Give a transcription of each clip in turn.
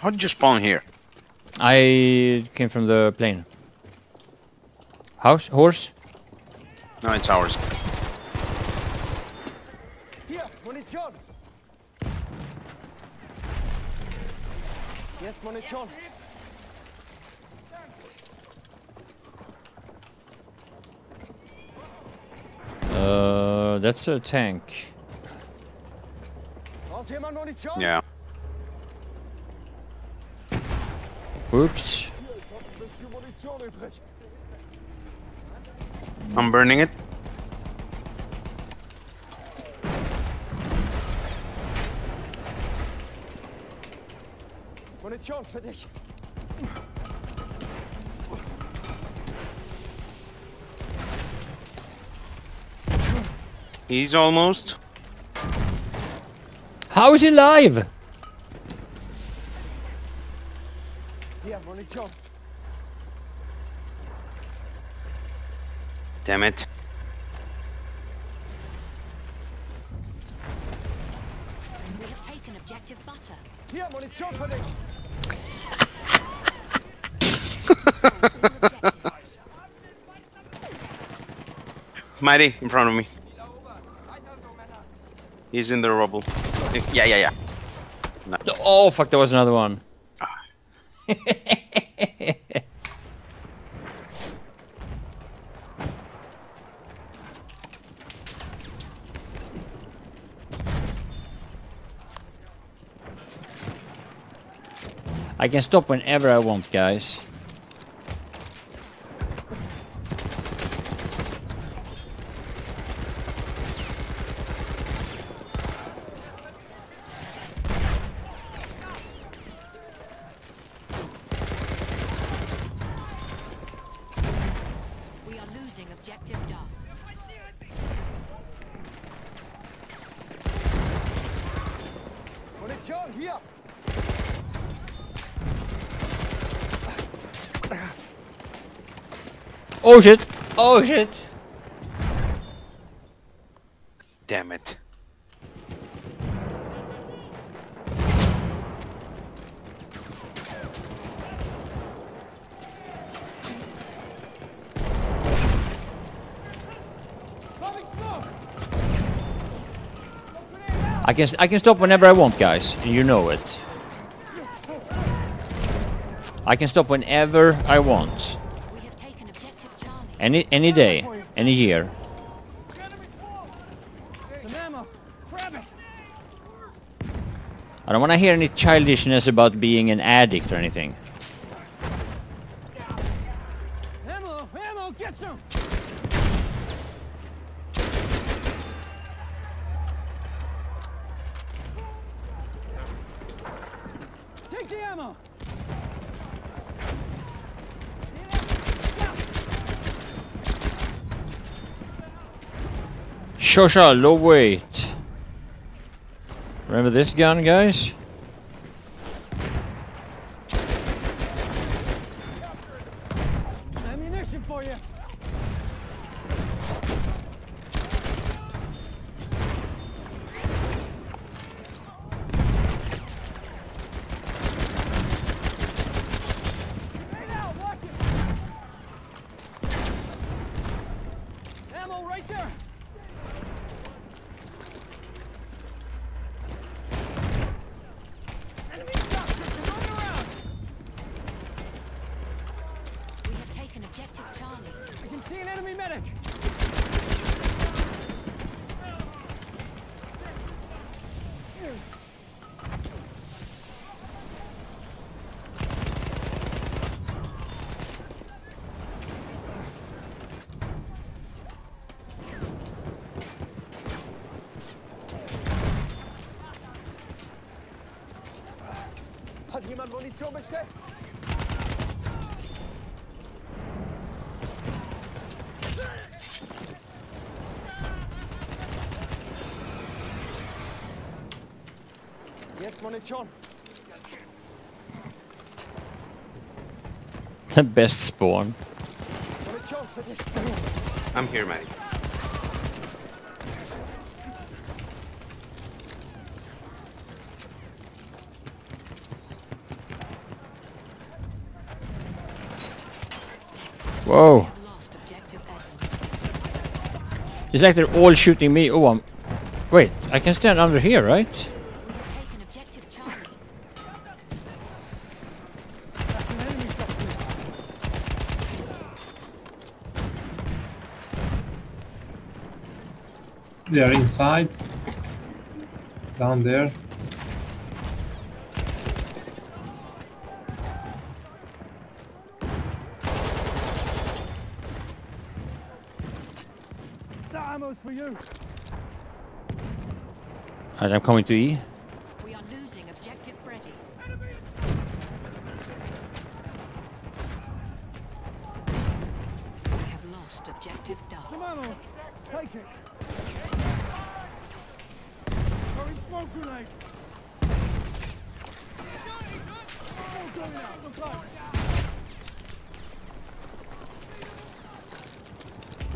How did you spawn here? I came from the plane. House? Horse? No, it's ours. Here, munition! Yes, munition! That's a tank. Yeah. Oops. I'm burning it. He's almost. How is he alive? Damn it. We have taken objective butter. Here, munition for this. Mighty, in front of me. He's in the rubble. Yeah. No. Oh, fuck, there was another one. I can stop whenever I want, guys. Oh shit! Oh shit! Damn it! I can stop whenever I want, guys. You know it. I can stop whenever I want. Any day, any year. I don't want to hear any childishness about being an addict or anything. Ammo, get some. Take the ammo. Shosha, low weight. Remember this gun, guys? Ammunition for you. Ammo right there. The best spawn. I'm here, mate. Whoa. It's like they're all shooting me. Oh, I'm... Wait, I can stand under here, right? They are inside. Down there. That ammo's for you. Alright, I'm coming to E. We are losing objective Freddy. We have lost objective Dark. Shimano, take it.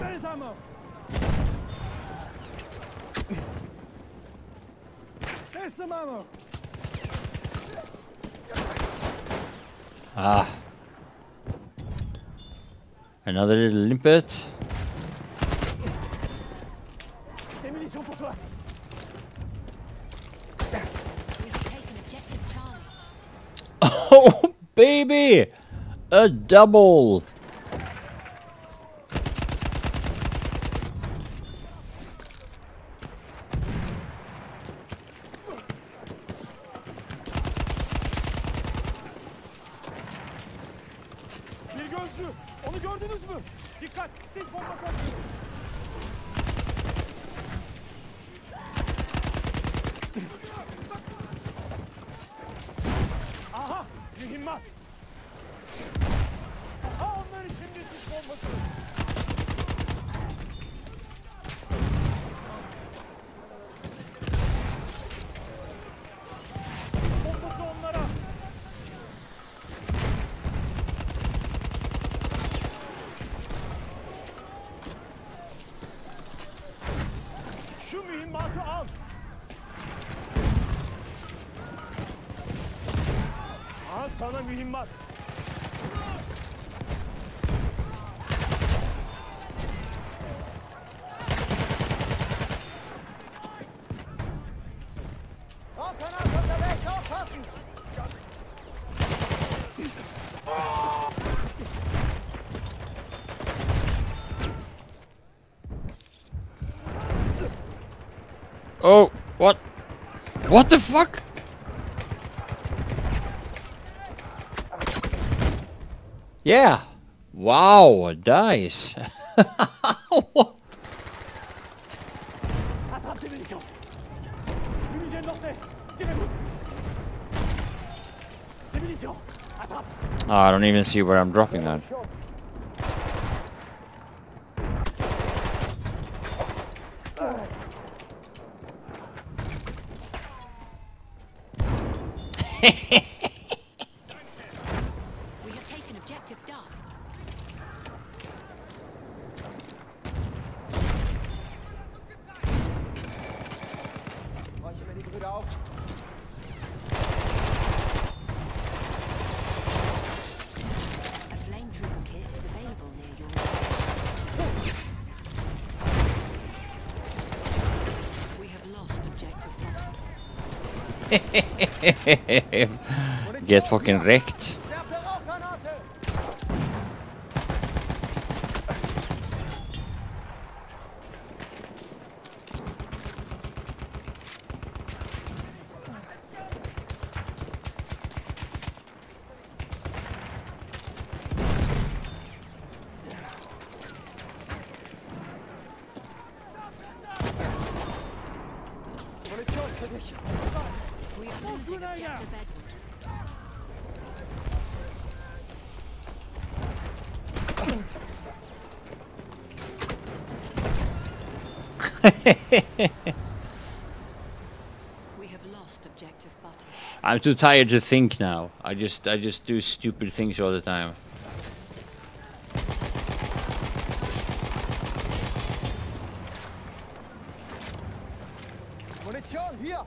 There's ammo. There's some ammo. Ah, another little limpet. Oh, baby! A double! Bir gözcü, onu gördünüz mü? Dikkat, siz bomba sattınız. Mühimmat! Ha, onlar için bir sis bombası! Bombası onlara! Şu mühimmatı al! Sana mühimmat. Oh, what? What the fuck? Yeah! Wow, dice! What? Oh, I don't even see where I'm dropping that. Get fucking wrecked. We are losing objective Edward. We have lost objective Butter. I'm too tired to think now. I just do stupid things all the time. Here.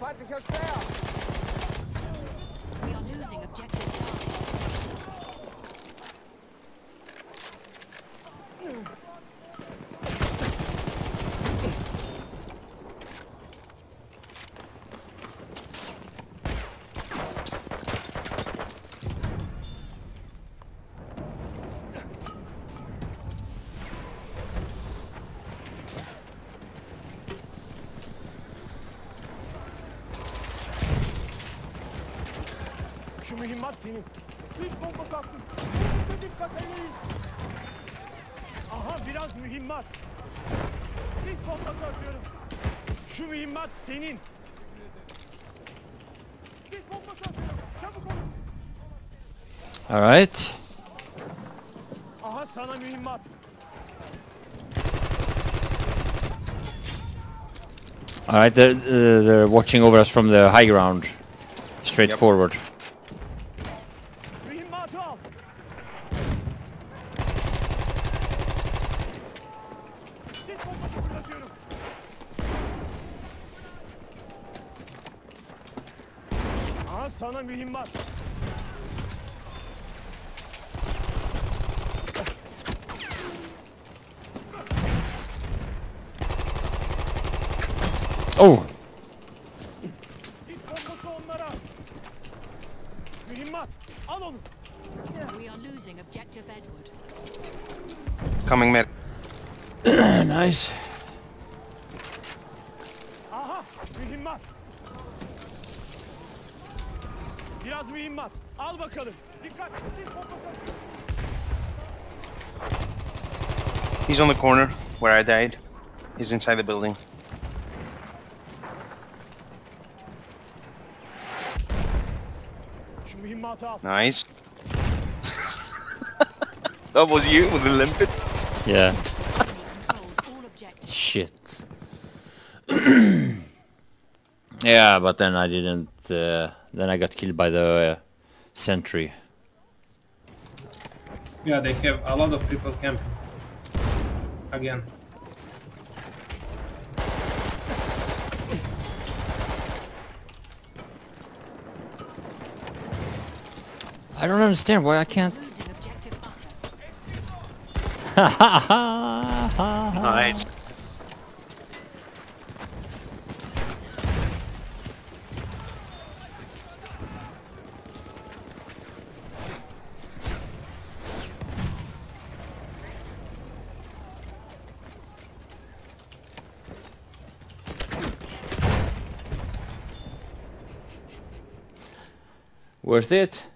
Feindlicher Speer! We are losing objective Charlie. Mühimmat senin. Siz bomba sattın. Bize dikkat edin. Aha biraz mühimmat. Siz bomba satıyorum. Şu mühimmat senin. Siz bomba satıyorum. Çabuk olun. Alright. Aha sana mühimmat. Alright, they're watching over us from the high ground. Straight yep. Forward. Sana mühimmat. Oh. Siz bombası onlara. Mühimmat. Al onu. We are losing objective Edward. Coming mid. Nice. Aha, mühimmat. Biraz mühimmat. Al bakalım. Dikkat. Siz bombası. He's on the corner where I died. He's inside the building. Şu mühimmatı al. Nice. That was you with the limpet. Yeah. Shit. Yeah, but then I didn't then I got killed by the sentry. Yeah, they have a lot of people camping. Again. I don't understand why I can't. Nice. Worth it.